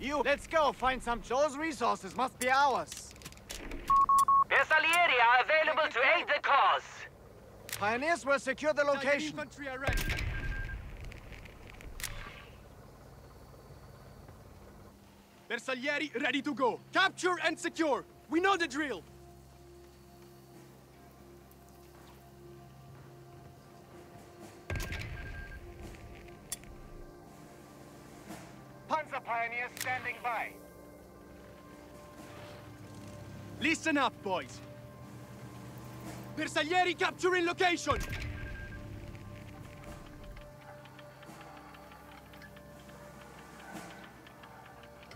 You, let's go. Find some Joe's resources. Must be ours. Bersaglieri are available to aid the cause. Pioneers will secure the location. The infantry are ready. Bersaglieri ready to go. Capture and secure. We know the drill. Panzer pioneers standing by. Listen up, boys. Bersaglieri capturing location.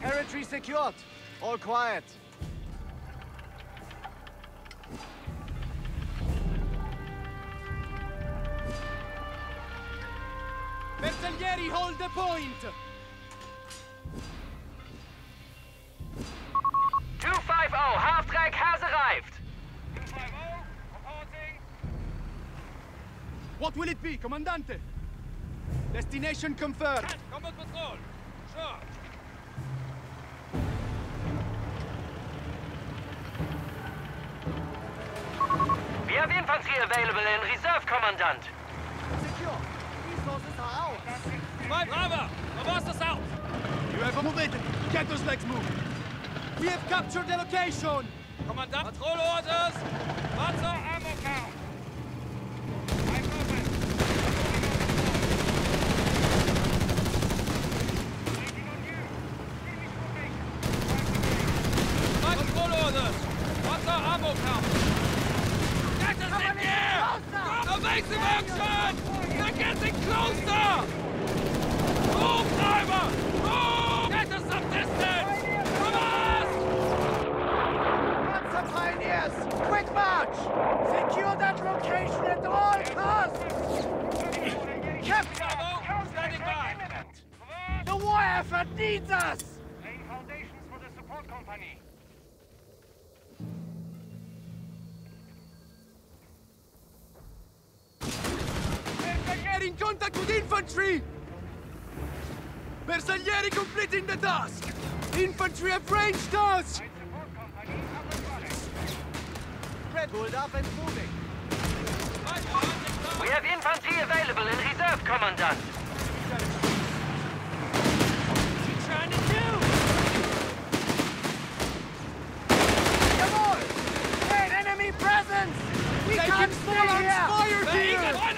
Territory secured. All quiet. Bersaglieri hold the point. 250, Halftrack has arrived. 250, reporting. What will it be, Commandante? Destination confirmed. Combat patrol, charge. We have infantry available in reserve, Commandant. Secure. Resources are out. My brother, the boss is out. You have moved it. Get those legs moving. We have captured the location. Commandant, patrol orders. Panzer ammo count. I'm moving. Taking on you. Finish moving. Patrol orders. Panzer ammo count. That is it here. Evasive action. They're getting closer. Move, driver. Move. Get us some distance. Pioneers, quick march! Secure that location at all costs! Captain! The war effort needs us! Laying foundations for the support company. Bersaglieri in contact with infantry! Bersaglieri completing the task! Infantry have ranged task! Pulled up and moving. We have infantry available in reserve, Commandant. What are you trying to do? Come on! Great enemy presence! We can't stay here! Fire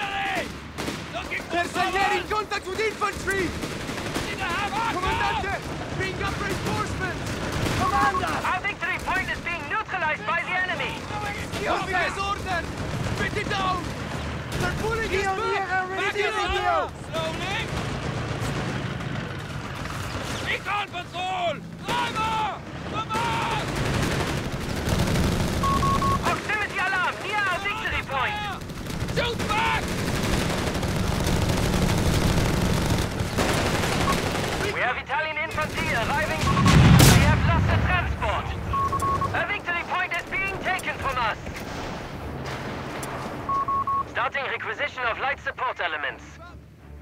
here! Bersaglieri in contact with infantry! Commandante! Bring up reinforcements! Commander! Our victory point is being neutralized by the enemy! Moving his order! Put it down! They're pulling his back! Back it up! Slowly! Recon patrol! Driver! Command! Proximity alarm! Near our victory point! Shoot back! We have Italian infantry arriving. We have lost the transport. A victory point is being taken from us. Starting requisition of light support elements.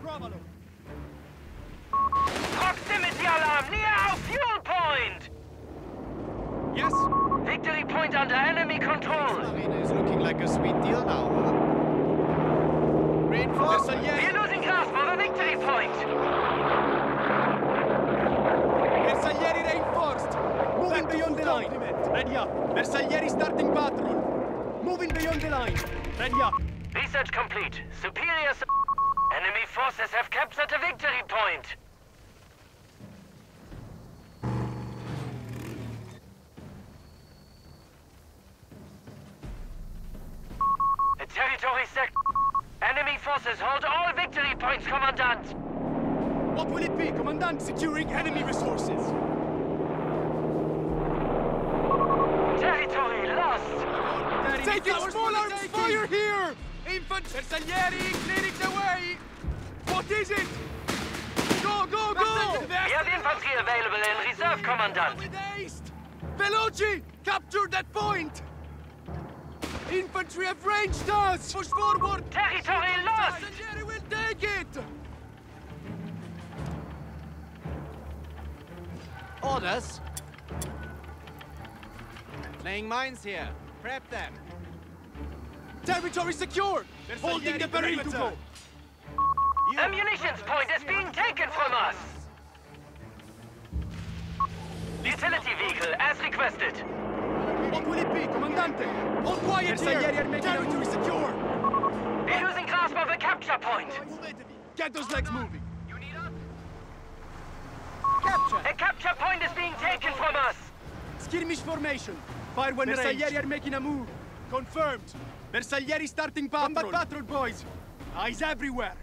Proximity alarm near our fuel point! Yes? Victory point under enemy control. Marina is looking like a sweet deal now, huh? Reinforce. We're losing grasp of a victory point. Bersaglieri reinforced. Moving beyond the line. Ready up. Bersaglieri starting patrol. Moving beyond the line. Ready up. Research complete. Superior... Enemy forces have captured a victory point. A territory sect... Enemy forces hold all victory points, Commandant. What will it be, Commandant? Securing enemy resources. Territory lost. Taking small arms fire here. Infantry, Bersaglieri clearing the way! What is it? Go, go, go! We have infantry available in reserve, Commandant! Veloci! Capture that point! Infantry have ranged us! Push forward! Territory lost! Bersaglieri will take it! orders. Laying mines here. Prep them. Territory secure! Holding the perimeter! Ammunitions point is being taken from us! Utility vehicle as requested. What will it be, Commandante? All quiet here! Territory secure! We're losing grasp of the capture point! Get those legs moving! You need us? Capture! A capture point is being taken from us! Skirmish formation! Fire when Bersaglieri are making a move! Confirmed! Bersaglieri starting patrol! Combat patrol, boys! Eyes everywhere!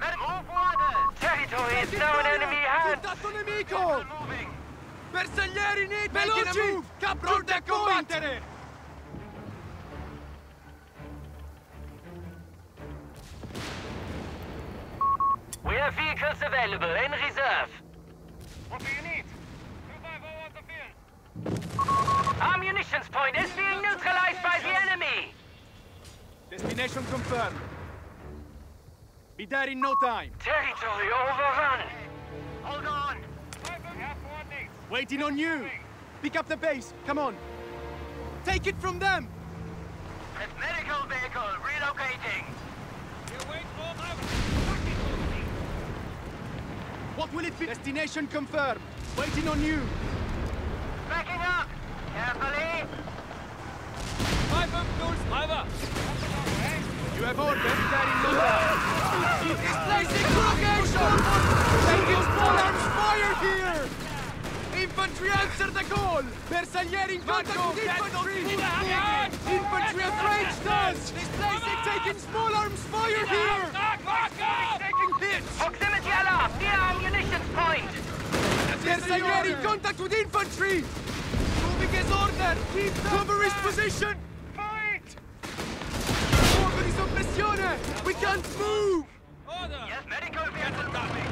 Move orders! Territory is now in enemy hands! Moving! Bersaglieri need making a move! Caporal de combattere! We have vehicles available in reserve. What do you need? 254 on the field. Our munitions point is being neutralized by the enemy! Destination confirmed. Be there in no time. Territory overrun. Hold on. We have coordinates. Waiting on you. Pick up the base. Come on. Take it from them. A medical vehicle relocating. You wait for them. What will it be? Destination confirmed. Waiting on you. Backing up. Carefully. Five up, Jules. Five up. You have orders. There in no time. He's placing provocation! Taking small arms fire here! Infantry answer the call! Bersaglieri in contact with infantry! Infantry at range dance! Displacing, taking small arms fire here! Taking hits! Proximity alarm! Near ammunition point! Bersaglieri in contact with infantry! Moving as ordered! Keep cover his position! Fight! Order is on pressione! We can't move! Yes, medical vehicle coming!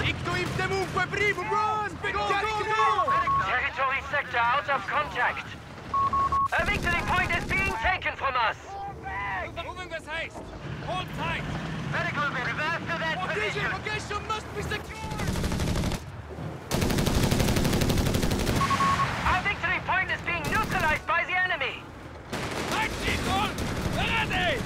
Icto if the move were brief, run! Go! Territory sector out of contact! A victory point is being taken from us! Moving with haste! Hold tight! Medical vehicle, reverse to that position! Location must be secured! Our victory point is being neutralized by the enemy! Right, people! Where are they?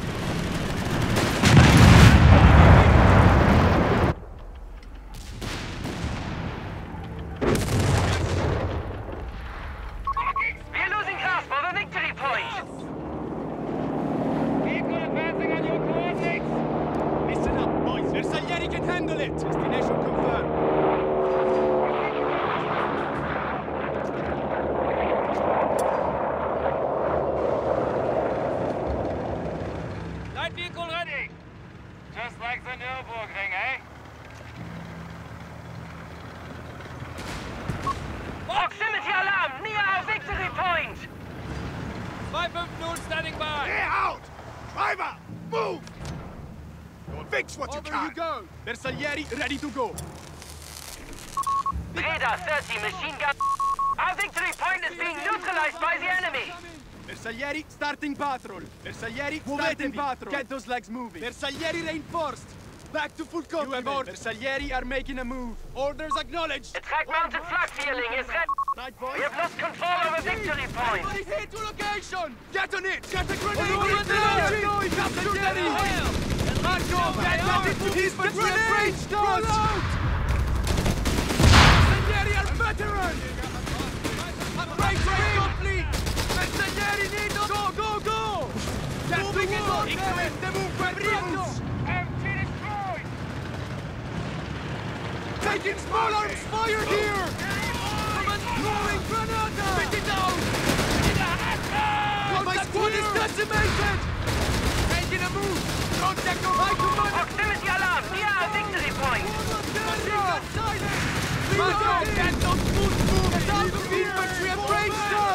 Bersaglieri, ready to go! Radar 30 machine gun... Our victory point is being neutralized by the enemy! Bersaglieri, starting patrol! Bersaglieri, starting patrol! Get those legs moving! Bersaglieri reinforced! Back to full complement! Bersaglieri are making a move! Orders acknowledged! The track-mounted flag feeling is ready! We have lost control over victory point! Everybody hit to location! Get on it! Get the grenade! He's the grenade! Roll out! Bersaglieri are veterans! Right complete! Bersaglieri need to go, go, go! Moving it on! Excellent! The movement removes! MT destroyed! Taking small arms fire here! Throwing Granada! Spit it out! My squad is decimated! Making a move! Proximity alarm! Near our victory point! Victory point lost! Infantry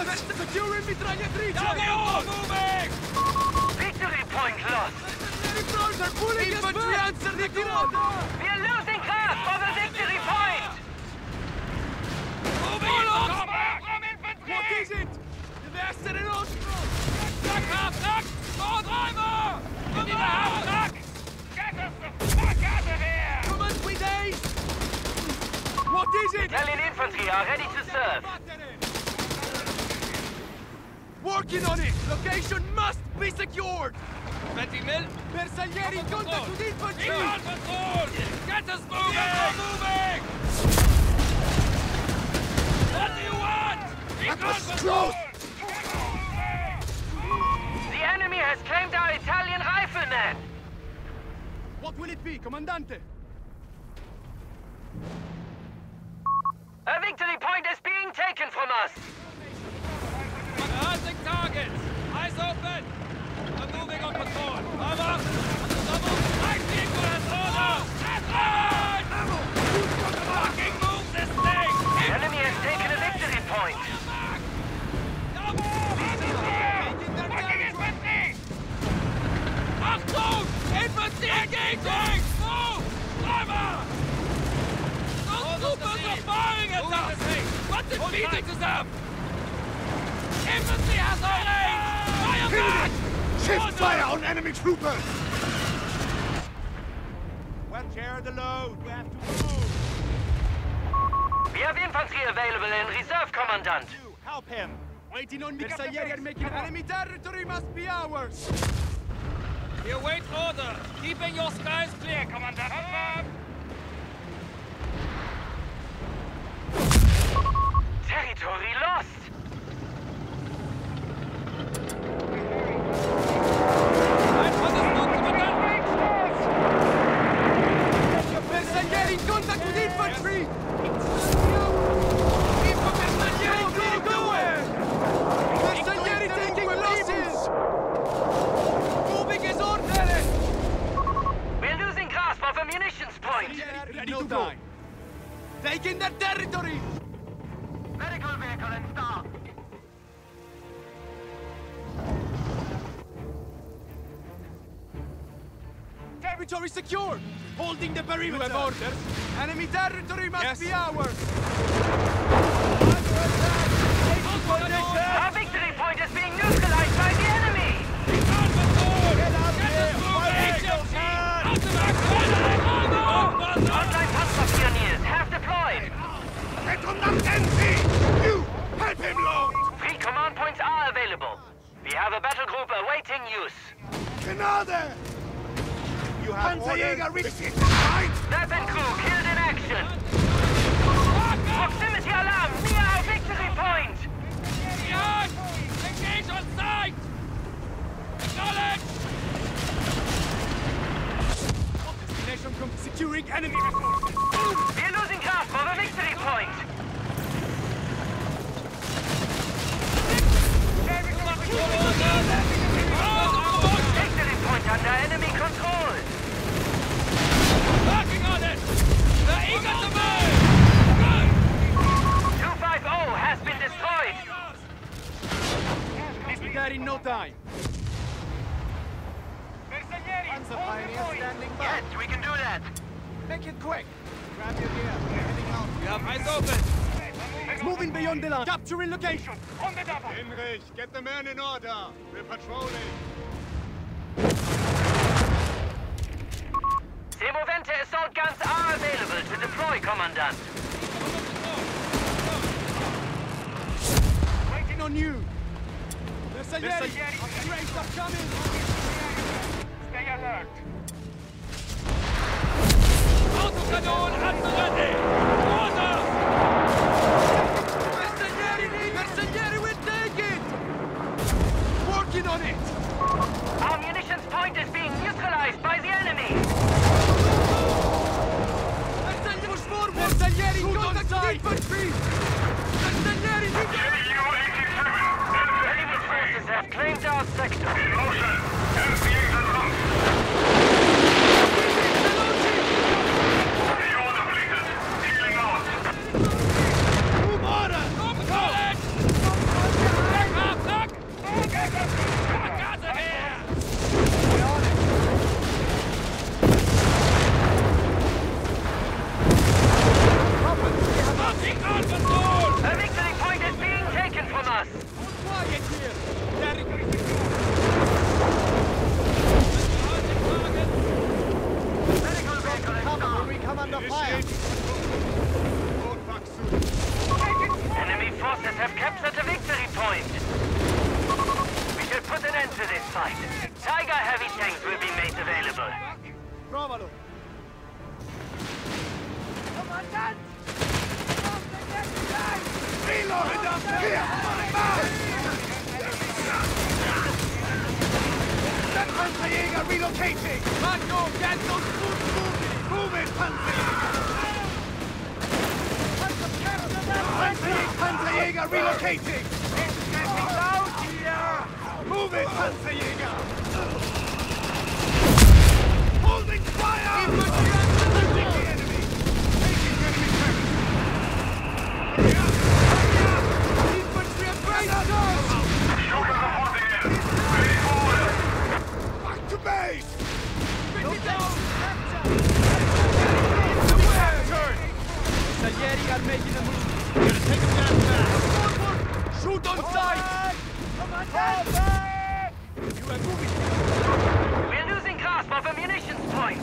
answer the call! We are losing grasp of the victory point! What is it? Get us the fuck out of here! Come on, please! What Rallied infantry are ready to serve. Working on it! Location must be secured! 20 mil? Bersaglieri, contact with infantry! Get us moving! Yeah. What do you want? That was close! The enemy has claimed our Italian rifleman! What will it be, Commandante? A victory point is being taken from us! Commanding targets! Eyes open! I'm moving on patrol! I'm up! I keep you as order! At arms! Fucking move this thing! The enemy has taken a victory point! Fucking infantry! Up to! Infantry engaging! Move! Armor! Troopers are firing at us! What the meeting is up! Infantry has our range! Fire back! Shift fire on enemy troopers! Well, share the load. We have to move. We have infantry available in reserve, Commandant. You help him. Waiting on me. Bersaglieri making enemy territory must be ours. You await order. Keeping your skies clear, Commandant. Territory lost! Bersaglieri in contact with infantry! Bersaglieri going nowhere! Bersaglieri taking losses! Moving his order! We're losing grasp of a munitions point! Ready to die! Taking their territory! Medical vehicle and staff. Territory secure. Holding the perimeter. You have orders. Enemy territory must be ours. Our victory point is being neutralized by the enemy. Get out of here! Online Panzerpioniers have deployed. You help him, Lord! Three command points are available. We have a battle group awaiting use. Gnade! You have Panzerjäger reached it! Snap and crew killed in action! Proximity alarm near our victory point! Engage on sight! Acknowledge! Optimization from securing enemy resources! We're losing grasp of a victory point! Victory point under enemy control! Working on it! They're eager to move! 250 has been destroyed! This will be there in no time! Yes, we can do that! Make it quick! Grab your gear, we're heading out! We have eyes open! Moving beyond the line. Capturing location. On the double. Hinrich, get the men in order. We're patrolling. Semovente assault guns are available to deploy, Commandant. Waiting on you. Bersaglieri. Graves are coming. Stay alert. Autocannon at the ready. Order. On it. Our munitions point is being neutralized by the enemy! Bersaglieri, contact with infantry! Bersaglieri, you can... Enemy forces have claimed our sector! In motion! LPA has launched! The order pleases! Healing out! Move order! Open college! Back up, back! A victory point is being taken from us! Quiet here! have captured the victory point. We should put an end to this fight. Tiger heavy tanks will be made available. Bravo. Kommandant! Reloaded up here! That Panzerjäger relocating! Marco, get those boots moving! Move it, Panzerjäger! Panzerjäger relocating! It's getting loud here! Move it, Panzerjäger! Holding fire! Back to base! Bersaglieri are making a move. We're gonna take a stand back. Shoot on sight! You are moving. We're losing grasp of a munitions point.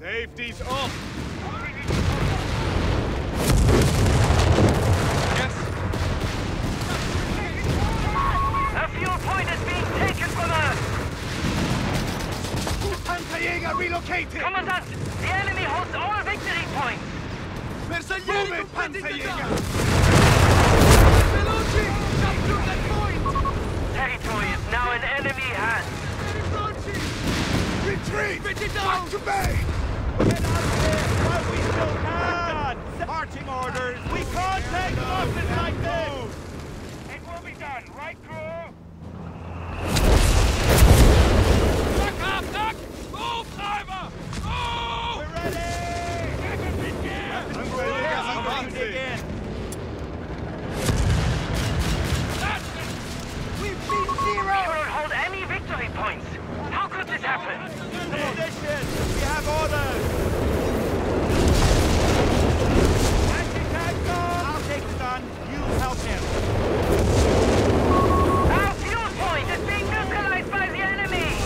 Safety's off! Yes! A fuel point is being taken from us! Panzerjäger relocated! Kommandant! The enemy holds all victory points! Move it, Panzerjäger! Veloci! Capture that point! Territory is now in enemy hands! Retreat! Infantry! Back to bay! Get out of there while we still can! Marching orders! We can't take losses like this! It will be done, right, crew? Back up, duck! Move, Cyber! Move! We're ready! Back up again! We're ready! Points. How could this happen? Position! We have orders! I'll take the gun. You help him. Our fuel point is being neutralized by the enemy!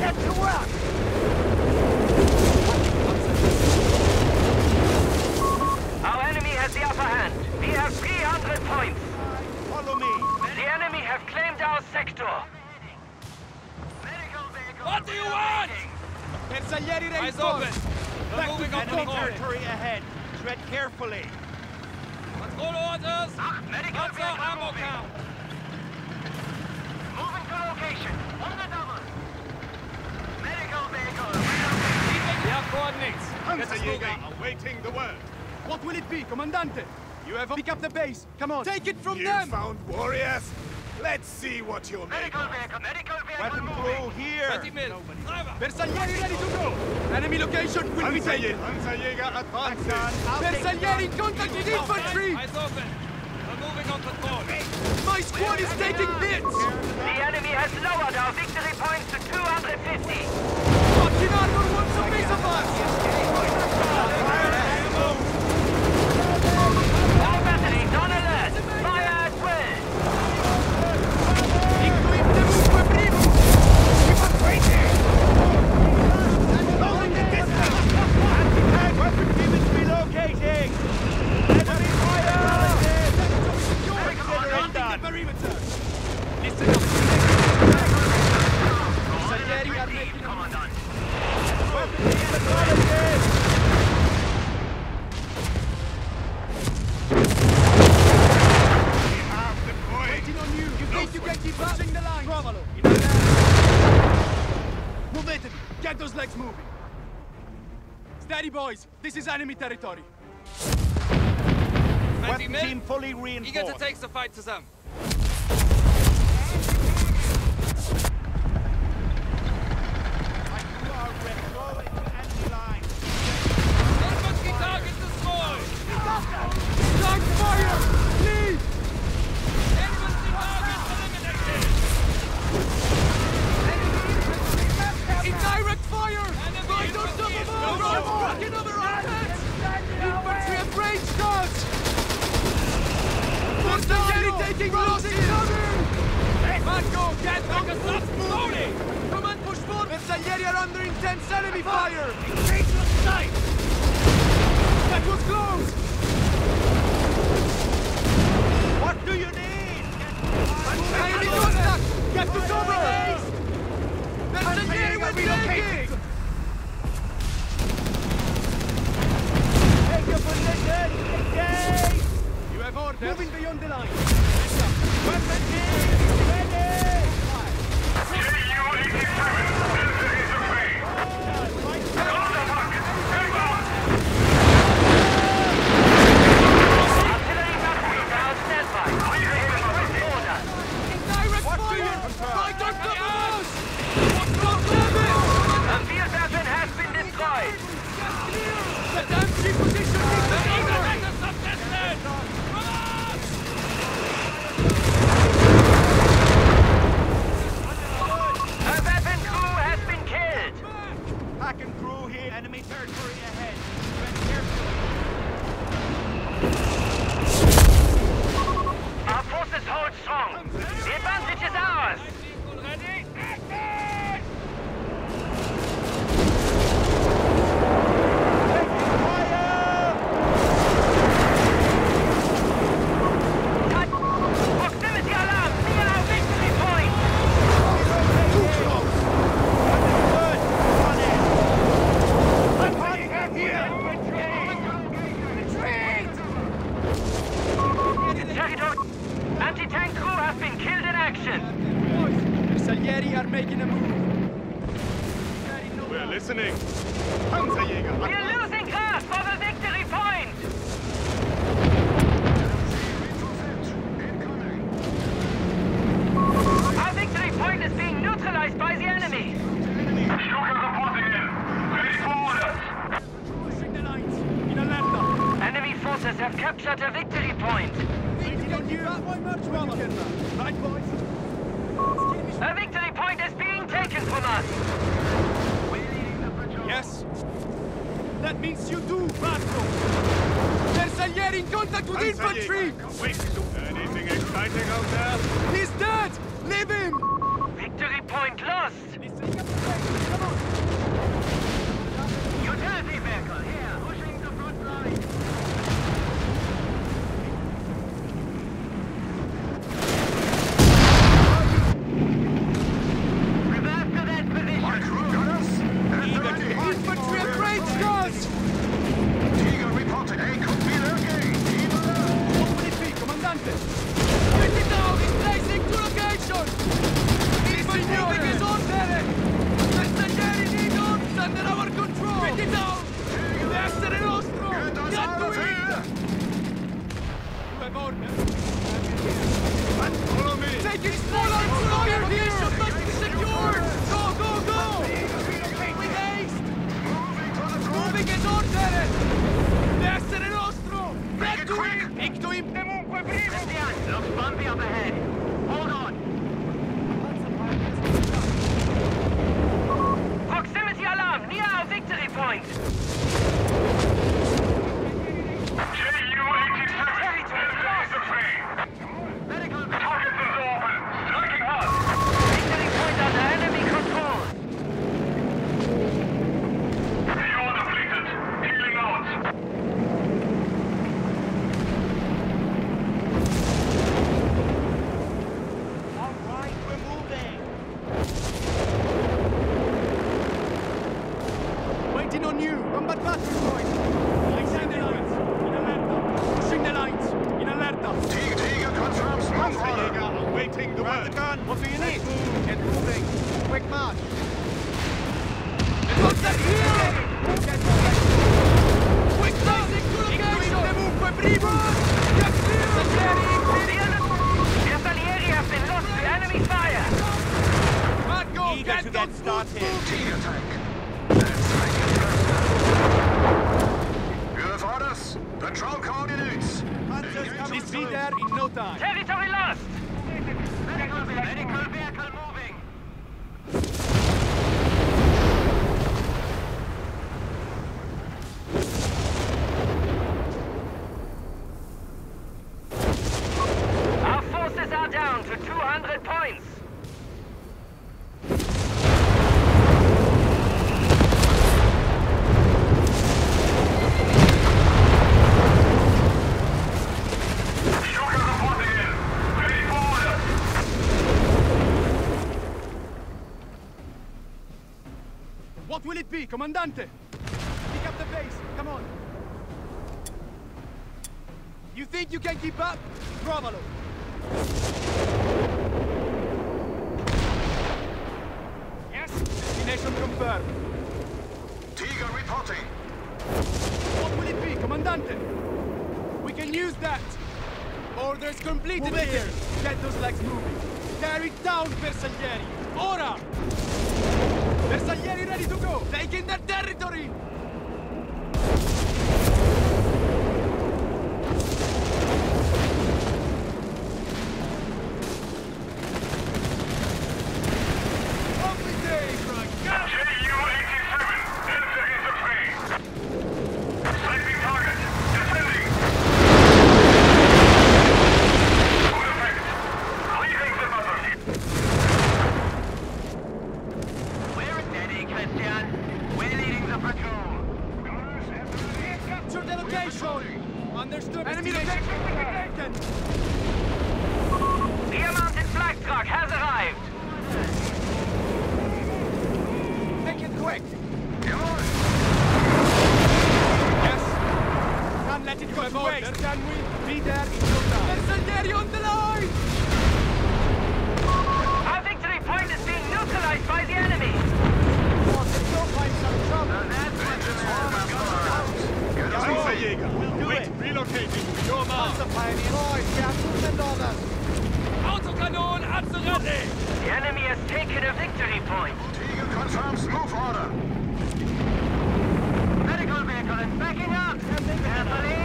Get to work! Our enemy has the upper hand. We have 300 points. Follow me. The enemy have claimed our sector. What do you want? Bersaglieri eyes open. Back to enemy territory ahead. Tread carefully. Control orders. Panzer ammo count. Moving to location. On the double. Medical vehicle. We have coordinates. Panzerjäger awaiting the word. What will it be, Commandante? You have picked up the base. Come on. Take it from them. You found warriors. Let's see what you're made of. Weapon crew here. Bersaglieri ready to go. Enemy location will be taken. Panzerjäger advancing. Bersaglieri contacted infantry. Eyes open. We're moving on patrol. My squad is taking bits. The enemy has lowered our victory points to 250. Martinaro wants a piece of us. Fire ammo. All batteries on alert. Fire at will. Get those legs moving. Steady, boys. This is enemy territory. Web team fully reinforced. Eager to take the fight to them. Bersaglieri are making a move. listening. Panzerjäger. We're losing ground for the victory point. Our victory point is being neutralized by the enemy. Sugar reporting in. Ready for orders. Signal 1. In Alerta. Enemy forces have captured a victory point. Right, boys. A victory point is being taken from us! Yes! That means you do, Vasco! Bersaglieri in contact with infantry! Wait! Anything exciting out there? He's dead! Leave him! Victory point lost! Utility vehicle here, pushing the front line! Will it be, Commandante? Pick up the pace, come on. You think you can keep up? Bravo! Yes? Destination confirmed. Tiger reporting. What will it be, Commandante? We can use that. Orders completed here. Get those legs moving. Tear it down, Bersaglieri. Ora! Bersaglieri ready to go! Taking their territory! We're leading the patrol. The enemy has taken a victory point. Eagle confirms move order. Medical vehicle is backing up. Carefully.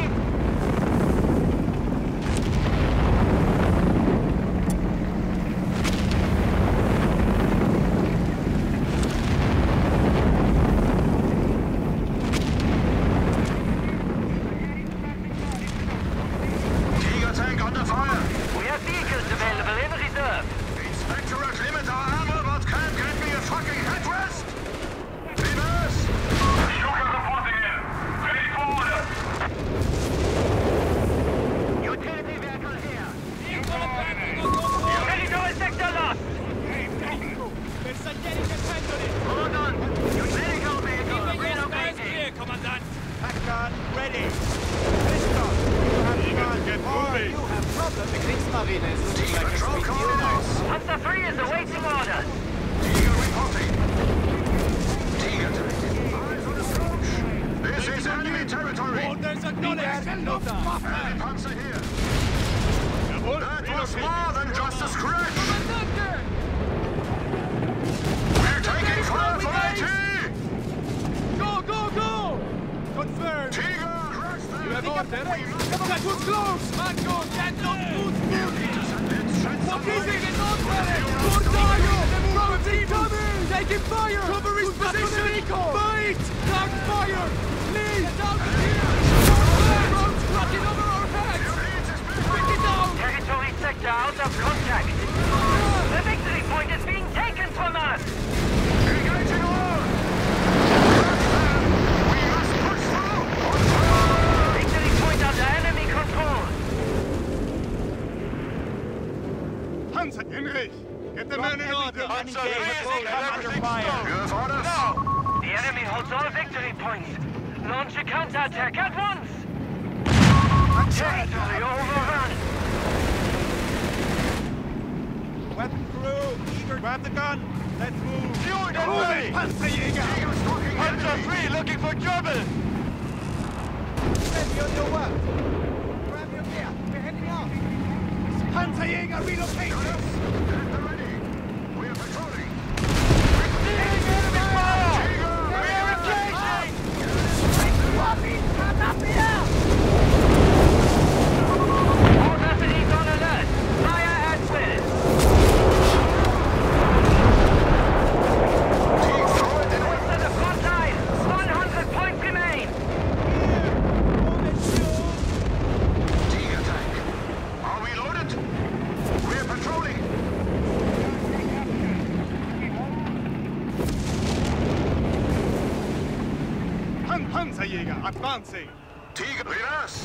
Panzerjäger, advancing! Tiger, reverse!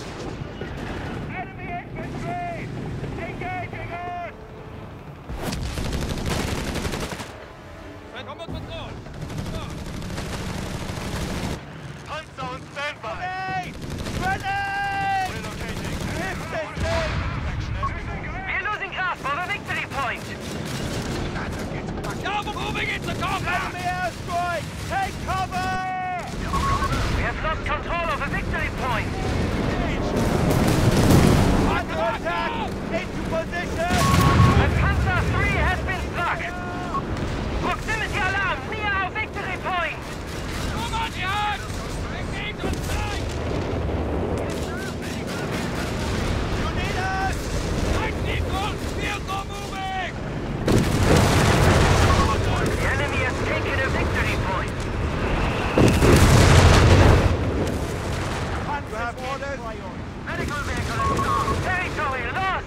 Enemy infantry! Engaging us! Command control! Panzer on standby! Grenade! Grenade! Relocating! We're losing grasp of a victory point! Now we're moving into combat! Enemy airstrike! Take cover! We have lost control of a victory point! Under attack! Into position! A Panzer III has been struck! Proximity alarm near our victory point! Come on, Jörg! Engage on sight! You need us! Lightning bolts! Field no moving! The enemy has taken a victory point! Orders. Medical vehicle is lost. Territory lost.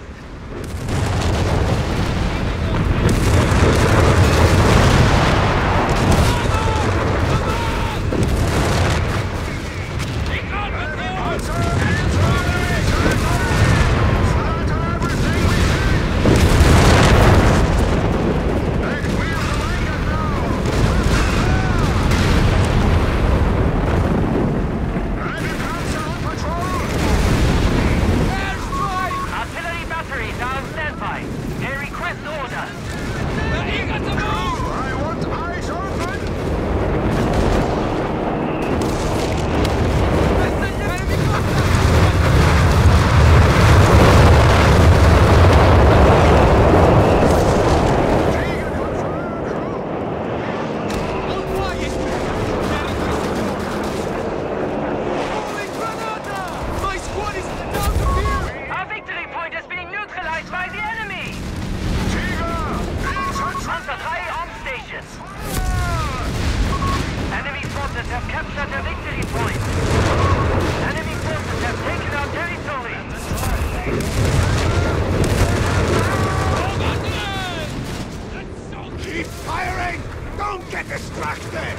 targets! Enemy forces have captured a victory point! Enemy forces have taken our territory! Commandant! Keep firing! Don't get distracted!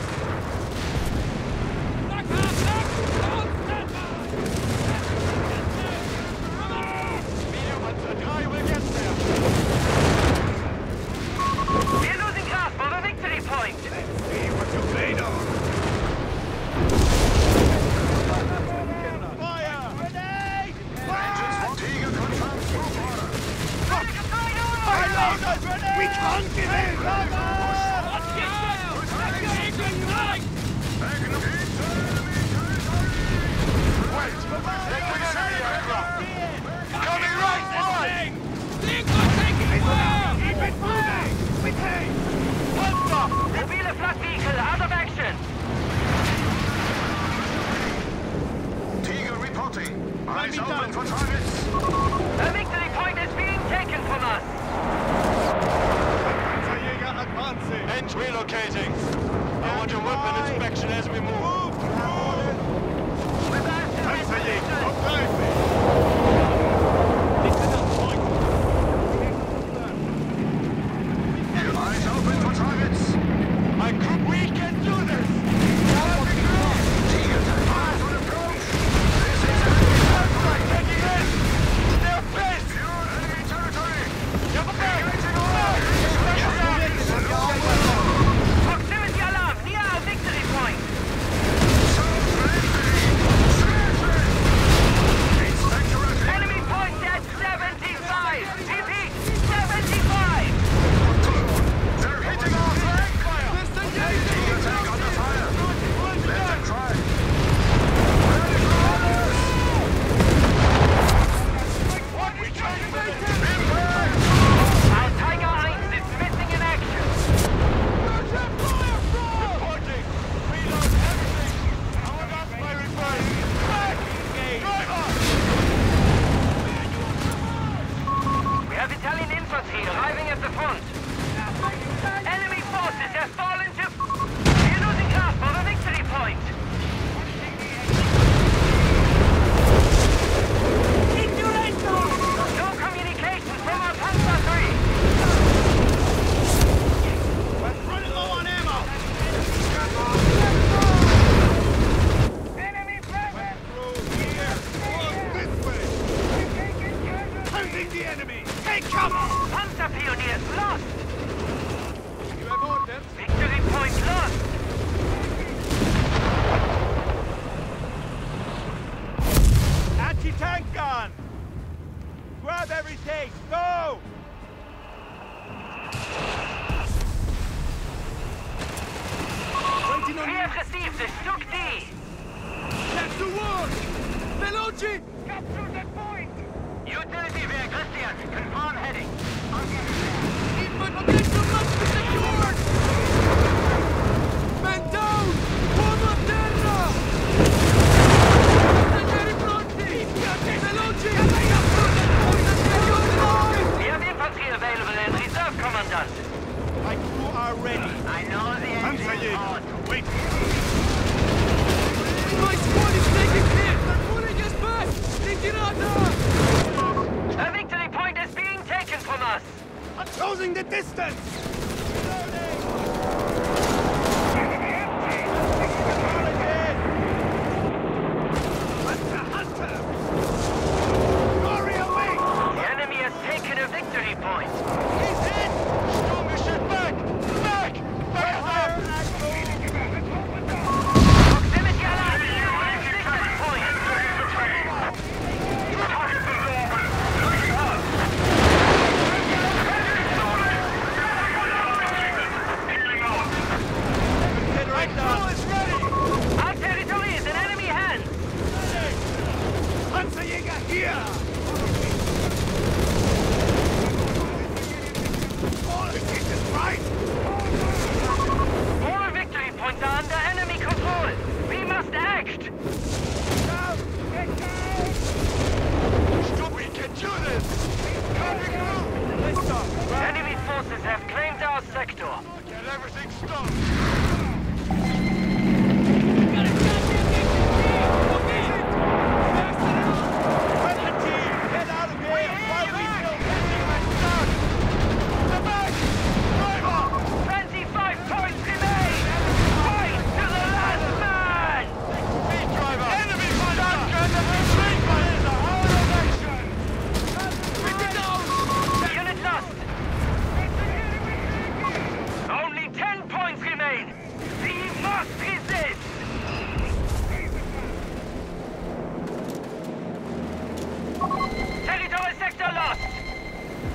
secure. Get everything stopped!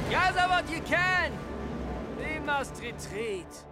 Gather what you can! We must retreat.